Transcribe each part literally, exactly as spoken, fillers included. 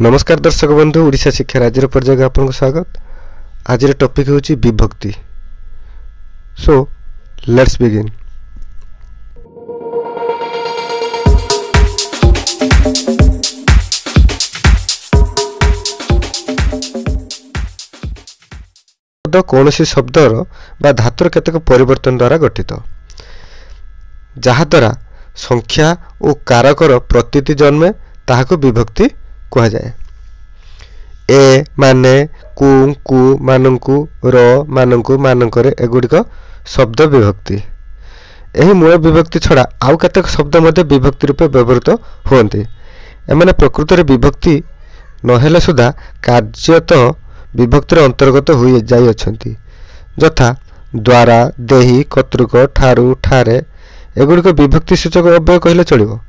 नमस्कार दर्शक बंधु ओडिशा शिक्षा राज्य पर्याय आपन को स्वागत। आज टॉपिक होची विभक्ति। So let's begin. शब्द कौन सी शब्दर बा धातुर केतक परिवर्तन द्वारा गठित, जहाद्वारा संख्या और कारकर प्रतीति जन्मे ताहाको विभक्ति कहा जाए। ए माने कु कु मानंकु रो मानंकु मानंकरे एगुड़िक शब्द विभक्ति। यही मूल विभक्ति छड़ा आउ केतक शब्द मध्य विभक्ति रूपे व्यवहृत होती। एमाने प्रकृत रे विभक्ति नहेले सुधा कार्यत विभक्तिर अंतर्गत होई जाई अछंती, यथा द्वारा देही कतृक ठारू ठारे एगुड़िक विभक्ति सूचक अव्यय कहले चलिबो।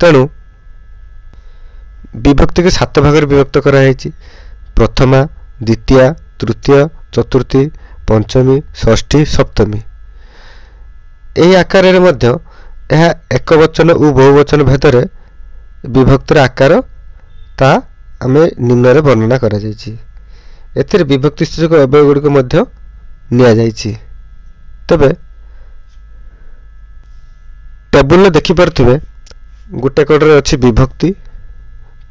तेणु विभक्ति के सात भाग में विभक्त कराई, प्रथमा द्वितीय तृतीय चतुर्थी पंचमी षष्ठी सप्तमी। यही आकार रे मध्य यह एक वचन और बहुवचन भेद रे विभक्तिर आकार ता आम निम्न रे वर्णना करा जायछि। एथिर विभक्ति सूचक अव्यय गुड़िक मध्य निया जायछि। तबे टेबुल देखि परथिबे गोटे कोडरे अछि विभक्ति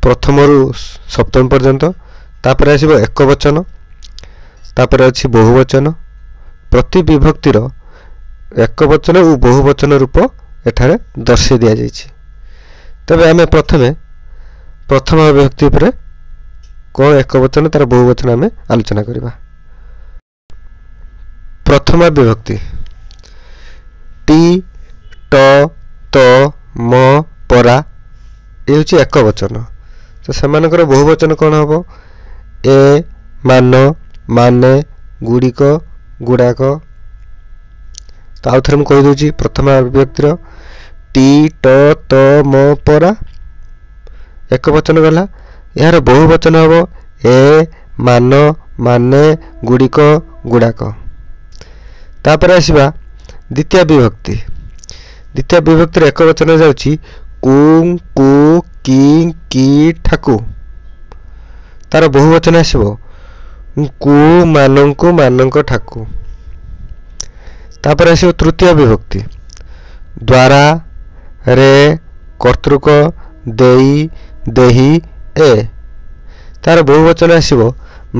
प्रथम रु सप्तम पर्यंत, तापर आसीबो एकवचन, तापर अछि बहुवचन। प्रति विभक्तिर एकवचन और बहुवचन रूप एठारे दर्शाई दिया जायछि। तबे आमे प्रथमे प्रथम विभक्ति उपरे कोन एकवचन तार बहुवचन आमे आलोचना करिबा। प्रथम विभक्ति टी ट त म परा ए होछि एकवचन। तो समानकर बहुवचन कौन हम ए मान माने गुड़िक गुड़ाक। तो आउ थे मुझे प्रथम अभिव्यक्तिर टी ट त म परा एक वचन गला। यार बहुवचन हम ए मान माने गुड़िक गुड़ाक। तापर आसवा द्वितीय विभक्ति। द्वितीय विभक्तिर एक वचन जाउछि कुं कु की की ठाकु। तार बहुवचन आसो कु मानंकु मानंक ठाकु। तापर आसो तृतीय विभक्ति द्वारा रे कर्तृक देई देही ए। तार बहुवचन आसो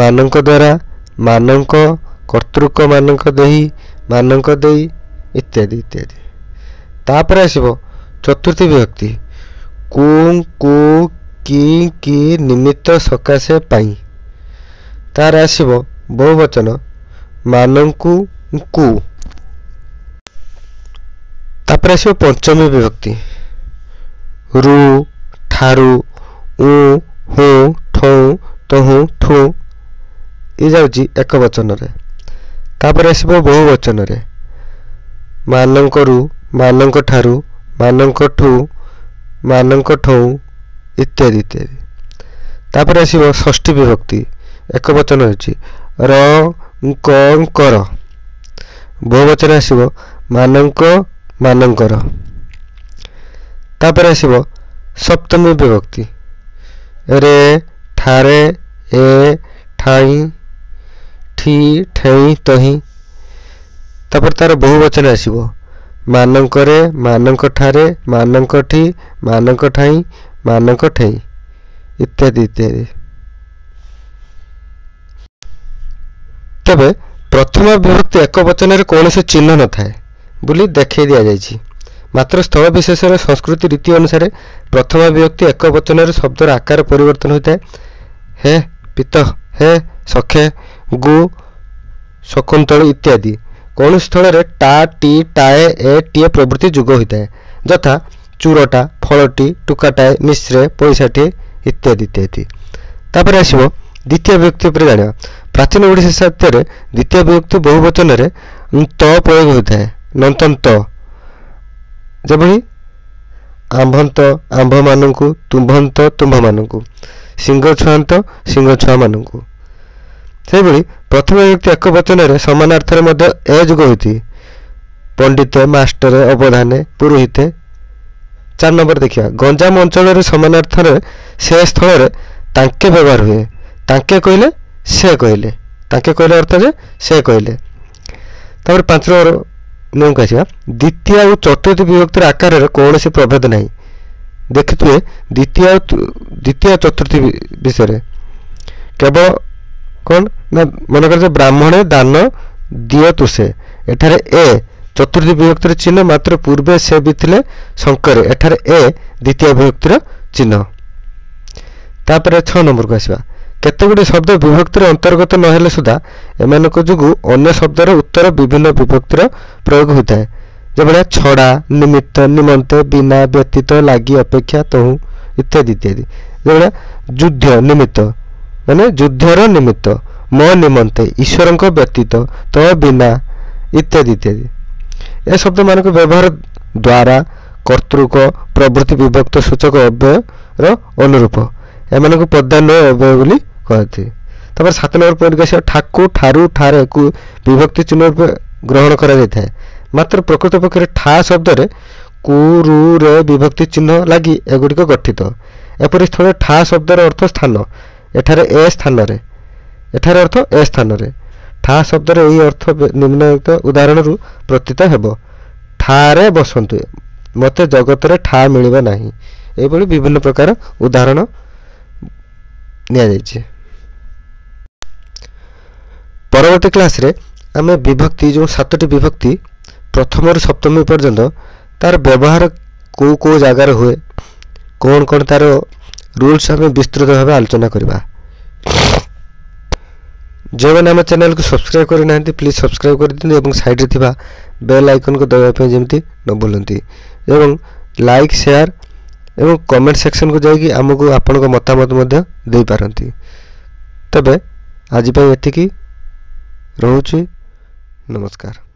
मानंक द्वारा मानंक कर्तृक मानंक देही मानंक देई इत्यादि इत्यादि। तापर आसो चतुर्थी विभक्ति कुं कु की की निमित्त सकाशे पाई। तार आसव बहुवचन मानंकु कु। तापर आसव पंचमी विभक्ति रु ठारू उ हु ठौ तहु ठु। ये जाउची एक वचन रे। तापर आसव बहुवचन रे मानंक रु मानंक ठारू मानंक ठू मानंक ठौ इत्यादि इत्यादि। तापर आसीब षष्ठी विभक्ति एक वचन अछि र क कर। बहुवचन आसीब मानंक मानंकर। तापर आसीब सप्तमी विभक्ति रे ठारे ए ठाई ठी ठेई तही। तापर तार बहुवचन आसीब मानंक रे मानंक ठारे मानंक ठी मानंक ठाई मानंक ठेई इत्यादि इत्यादि। तबे प्रथम विभक्ति एक वचन रे कौन से चिन्ह न थाए बोली देखे दिया जायछि। मात्र स्थल विशेष रे संस्कृति रीति अनुसार प्रथम विभक्ति एक वचन रे शब्दर आकार परिवर्तन होता है। हे पित हे सखे गु शकुंतल इत्यादि। कौन स्थल रे टा टी टाए ए टीए प्रवृत्ति जुग होता है, यथा चूरटा फलटी टुकाटाए मिश्रे पैसाटी इत्यादि इत्यादि। तापर आसव द्वितीय विभक्ति पर जाना। प्राचीन ओडिशा साहित्य रे द्वितीय विभक्ति बहुवचन रे त प्रयोग होता है। नंतन त जबहि आंभंत आंभ मानंकु तुम्भंत तुम्भ मानंकु सिंह छुआंत सिंह छुआ मानंकु। से भली प्रथम विभक्ति एक वचन रे समानार्थ रे मध्य ए जुग होती। पंडित मास्टर अवधाने पुरोहिते। चार नंबर देखिया गंजाम अंचल रे समानार्थ रे से स्थल तांके व्यवहार हुए तांके कहले से कहले तांके कहले अर्थ जे से कहले तापर पांच नंबर नियम आसा द्वितीय और चतुर्थ विभक्तिर आकार रे कोण से प्रभेद नहीं देखितुए द्वितीय द्वितीय चतुर्थ विषय रे केवल कौन ना मन कर ब्राह्मण दान दियो तुसे एठारे ए चतुर्थ विभक्तिर चिन्ह मात्र पूर्वे से भी थिले शंकर एठारे ए द्वितीय विभक्तिर चिन्ह तापर छह नंबर को आसवा केतगुडी शब्द विभक्तिर अंतर्गत न हेले सुधा एमानक जुगु अन्य शब्दर उत्तर विभिन्न विभक्तिर प्रयोग होता है जेबड़ा छड़ा निमित्त निमंत बिना व्यतीत लागि अपेक्षा तहु इत्यादि इत्यादि जेबड़ा युद्ध निमित्त माने युद्धर निमित्त मो निमंत ईश्वरक व्यतीत तो बिना इत्यादि इत्यादि ए शब्द मानक व्यवहार द्वारा कर्तृक प्रवृत्ति विभक्त सूचक अव्ययर अनुरूप एमान को प्रधान अव्यय बोली कहते हैं। सात नंबर पॉइंट का ठाकु ठारू ठारे को विभक्ति चिन्ह ग्रहण करा जाता है मात्र प्रकृत पक्ष ठा शब्द रे कुरु रे विभक्ति चिन्ह लगी एगुड़िक गठित एपरि स्थल ठा शब्दर अर्थ स्थान एठारे ए स्थान रे एठारे अर्थ ए स्थान रे ठा शब्दर यही अर्थ निम्नलिखित उदाहरण रु प्रतीत हेब ठारे बसंतु मते जगत रे ठा मिलबा नाही एभली विभिन्न प्रकार उदाहरण नि परवर्ती क्लास रे आम विभक्ति जो सातटी विभक्ति प्रथम रु सप्तमी पर्यंत तार व्यवहार को को जगार हुए कौन कौन तार रूल्स आम विस्तृत भाव आलोचना करवा। जो मैंने आम चैनल को सब्सक्राइब करना प्लीज सब्सक्राइब कर दिखाँ और सैड्रे बेल आइकन को दबापी जमी न भूलती लाइक शेयर एवं कमेंट सेक्शन को जाइए आमको आपण मतामत दे पारती। तबे आजपाई एतिकी रोचे नमस्कार।